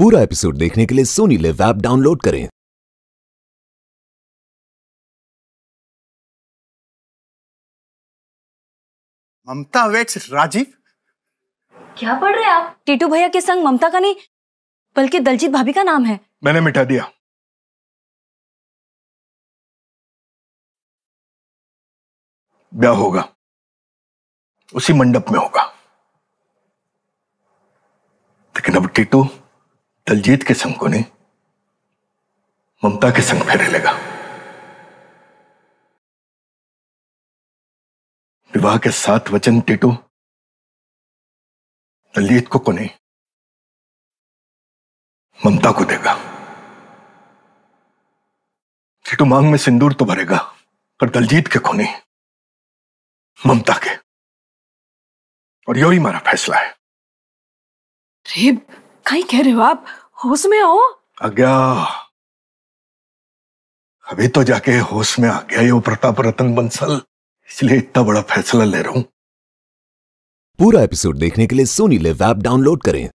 पूरा एपिसोड देखने के लिए सोनी लिव ऐप डाउनलोड करें। ममता वेट्स राजीव। क्या पढ़ रहे आप? टीटू भैया के संग ममता का नहीं बल्कि दलजीत भाभी का नाम है। मैंने मिटा दिया। ब्याह होगा, उसी मंडप में होगा, लेकिन अब टीटू दलजीत के संग को नहीं ममता के संग फेरे लेगा। विवाह के साथ वचन टीटू दलजीत को नहीं ममता को देगा। टीटू मांग में सिंदूर तो भरेगा पर दलजीत के नहीं ममता के, और यो ही हमारा फैसला है। रेब कहीं कह रहे हो आप? होश में आओ। आ गया, अभी तो जाके होश में आ गया ये प्रताप रतन बंसल, इसलिए इतना बड़ा फैसला ले रहा हूं। पूरा एपिसोड देखने के लिए सोनी लिव ऐप डाउनलोड करें।